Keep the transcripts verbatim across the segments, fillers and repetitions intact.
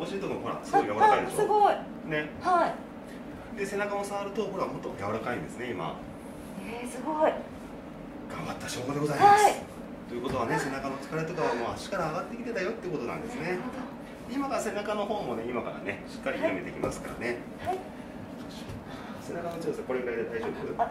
お尻のところもほらすごい柔らかいでしょ。すごい。ね。はい。で背中を触るとほらもっと柔らかいんですね今。ええすごい。頑張った証拠でございます。はい、ということはね背中の疲れとかはもう足から上がってきてたよってことなんですね。今から背中の方もね今からねしっかり緩めていきますからね。はい。背中の強さこれぐらいで大丈夫？あ、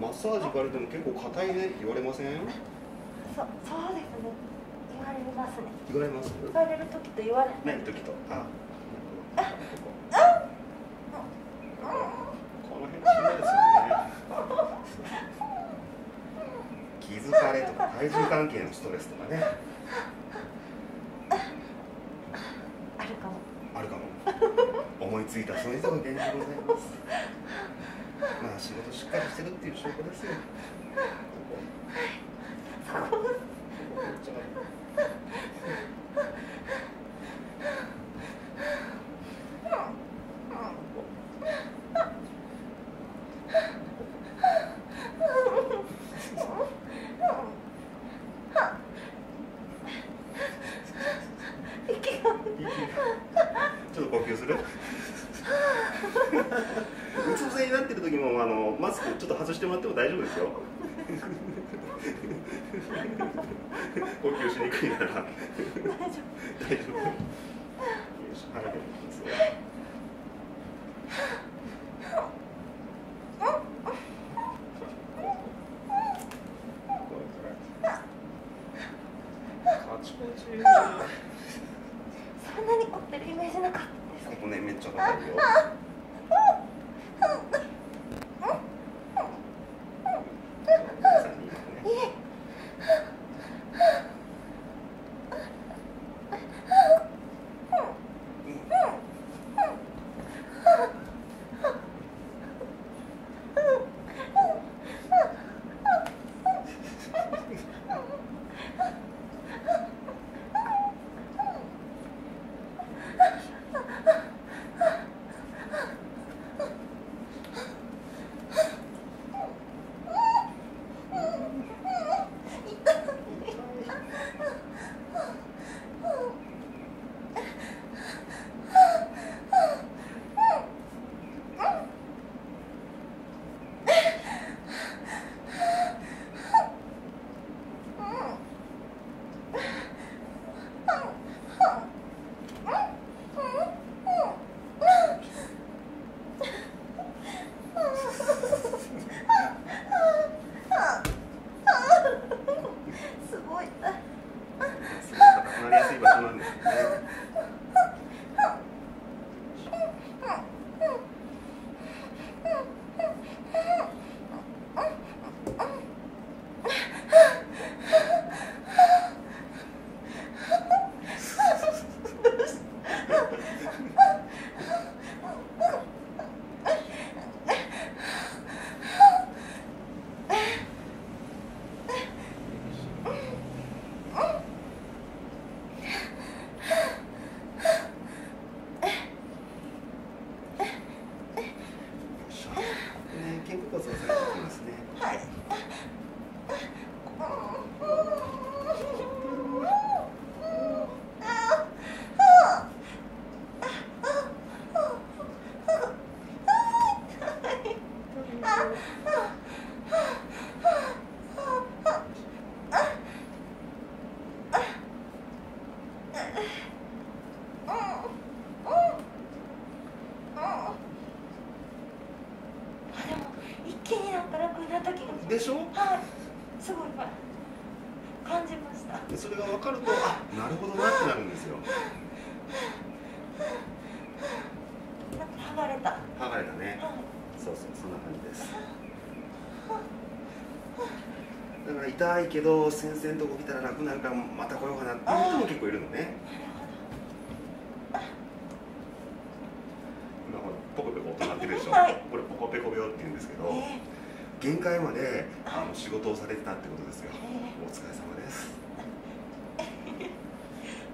マッサージ行かれても結構硬いねって言われません？そ、そうですね。言われますね。言われます。言われる時と言われない時と。あ、この辺しんどいですよね。気疲れとか体重関係のストレスとかね。あるかも。あるかも。思いついたそういうところ現実でございます。まあ仕事しっかりしてるっていう証拠ですよ。ちょっと呼吸する。うつ伏せになってる時もあのマスクちょっと外してもらっても大丈夫ですよ。呼吸しにくいなら大丈夫。大丈夫。よし、離れてみますね。カチカチな。そんなに凝ってるイメージなかったです。ここね、めっちゃ凝ってるよ。でしょ？はい、すごい感じました。それが分かると、あ、なるほどなってなるんですよ。なんか剥がれた。剥がれたね。はい、そうそう、そんな感じです。だから痛いけど、先生のとこ来たら楽になるから、また来ようかなっていう人も結構いるのね。今ほら、ポコペコとなってるでしょ。はい、これポコペコ病って言うんですけど。えー限界まであの仕事をされてたってことですよ。お疲れ様です。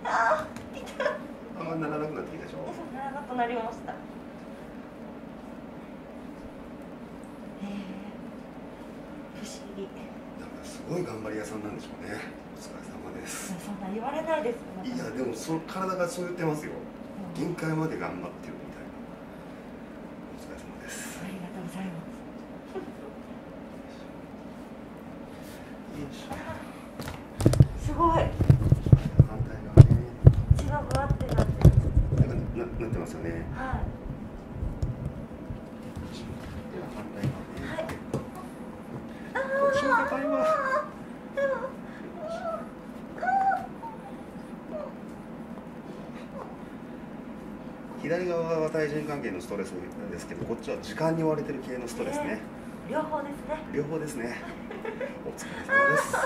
ああ、痛い。あんまならなくなってきたでしょ。ならなくなりました。り。なんかすごい頑張り屋さんなんでしょうね。お疲れ様です。そんな言われないです。いやでもその体がそう言ってますよ。うん、限界まで頑張ってるみたいな。お疲れ様です。ありがとうございます。すごい。反対側ね。一番ぶわってなってる。なんか な, なってますよね。はい。左側は対人関係のストレスですけど、こっちは時間に追われてる系のストレスね。両方ですね。両方ですね。お疲れ様です。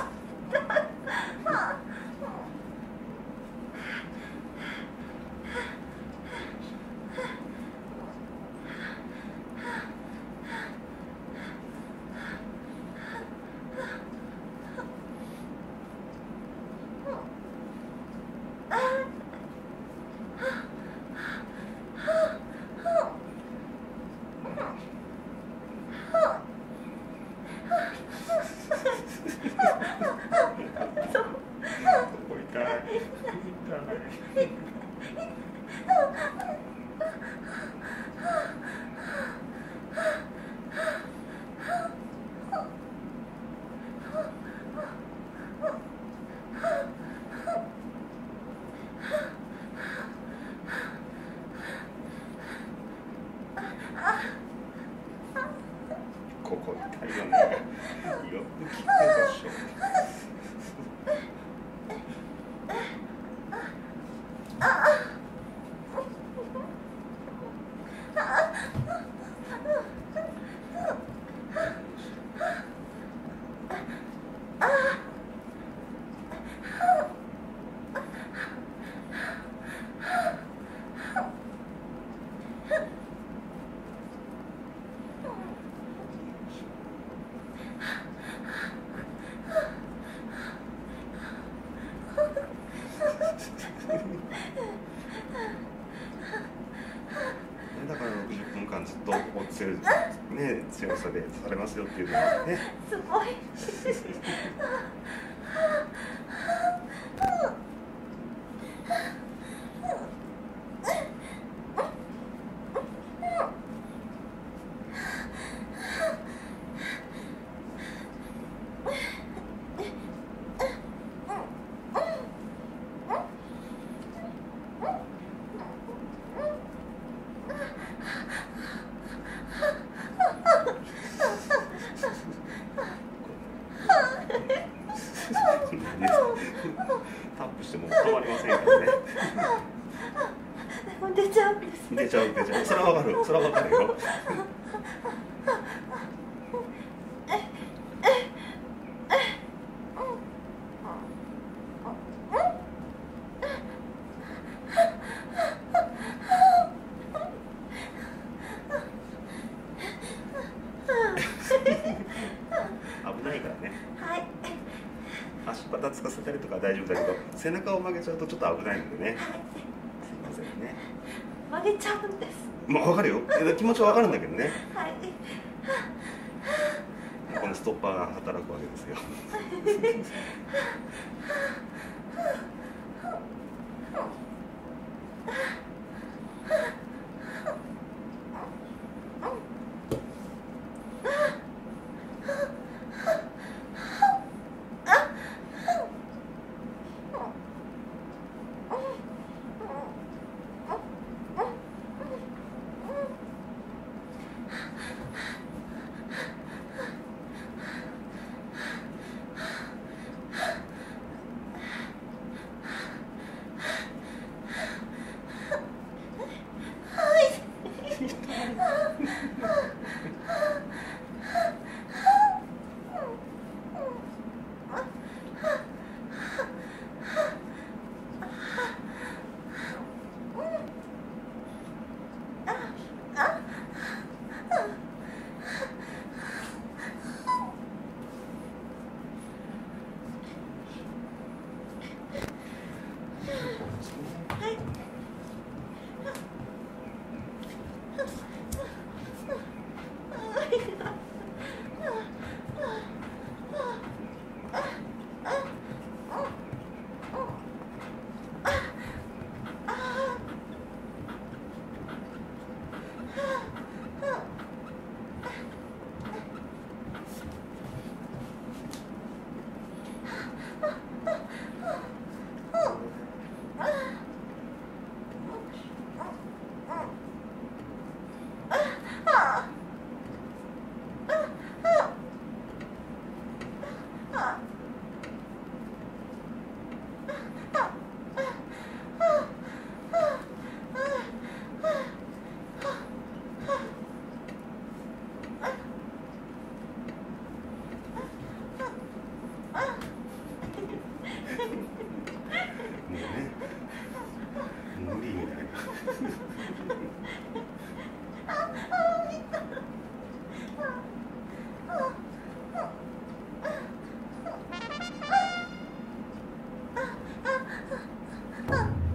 ここ痛いよね。よく聞くでしょ。ずっと落ちてるね、強さでされますよっていうのがね。すごい。タップしても変わりませんからね。出ちゃうんです。出ちゃう出ちゃう。それはわかる。それはわかるよ。危ないからね。はい。足パタつかせたりとか大丈夫だけど、背中を曲げちゃうとちょっと危ないんでね。すみませんね。曲げちゃうんです。まあわかるよ。気持ちはわかるんだけどね。はい。このストッパーが働くわけですよ。うん。